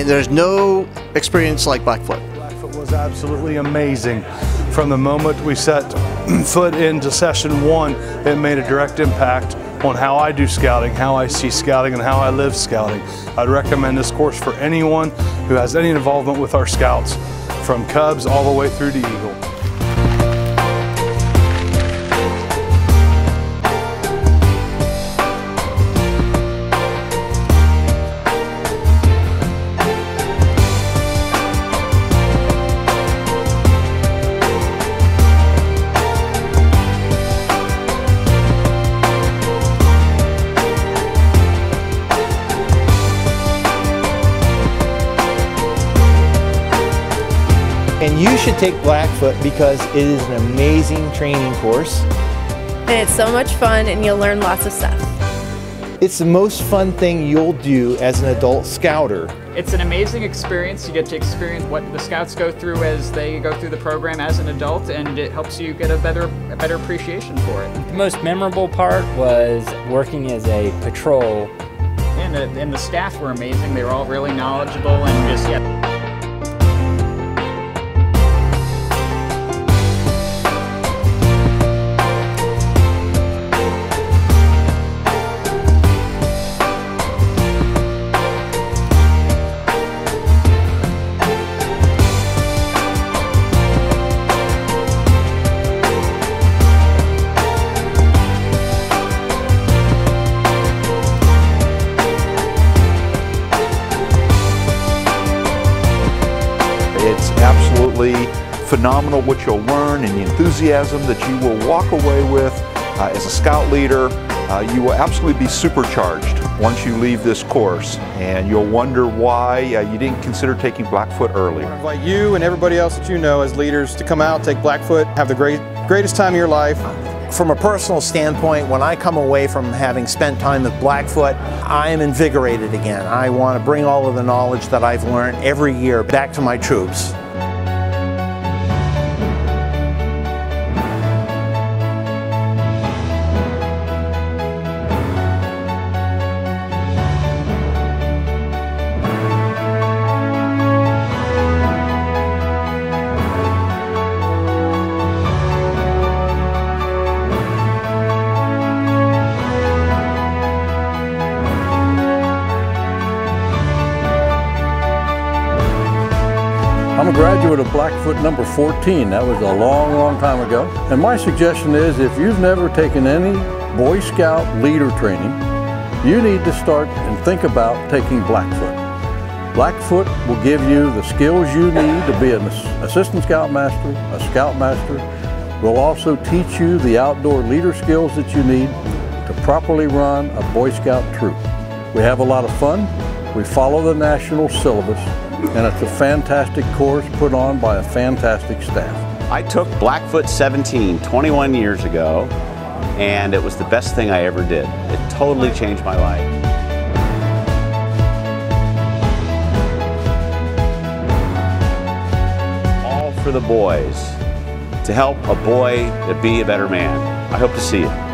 and there's no experience like Blackfoot. Blackfoot was absolutely amazing. From the moment we set foot into session one, it made a direct impact on how I do scouting, how I see scouting, and how I live scouting. I'd recommend this course for anyone who has any involvement with our scouts, from Cubs all the way through to Eagle. And you should take Blackfoot because it is an amazing training course. And it's so much fun and you'll learn lots of stuff. It's the most fun thing you'll do as an adult scouter. It's an amazing experience. You get to experience what the scouts go through as they go through the program as an adult, and it helps you get a better appreciation for it. The most memorable part was working as a patrol. And the staff were amazing. They were all really knowledgeable and just, yeah. It's absolutely phenomenal what you'll learn and the enthusiasm that you will walk away with as a scout leader. You will absolutely be supercharged once you leave this course, and you'll wonder why you didn't consider taking Blackfoot earlier. I invite you and everybody else that you know as leaders to come out, take Blackfoot, have the greatest time of your life. From a personal standpoint, when I come away from having spent time with Blackfoot, I am invigorated again. I want to bring all of the knowledge that I've learned every year back to my troops. I'm a graduate of Blackfoot number 14. That was a long, long time ago. And my suggestion is, if you've never taken any Boy Scout leader training, you need to start and think about taking Blackfoot. Blackfoot will give you the skills you need to be an assistant scoutmaster, a scoutmaster. Will also teach you the outdoor leader skills that you need to properly run a Boy Scout troop. We have a lot of fun. We follow the national syllabus, and it's a fantastic course put on by a fantastic staff. I took Blackfoot 17 21 years ago, and it was the best thing I ever did. It totally changed my life. All for the boys, to help a boy to be a better man. I hope to see you.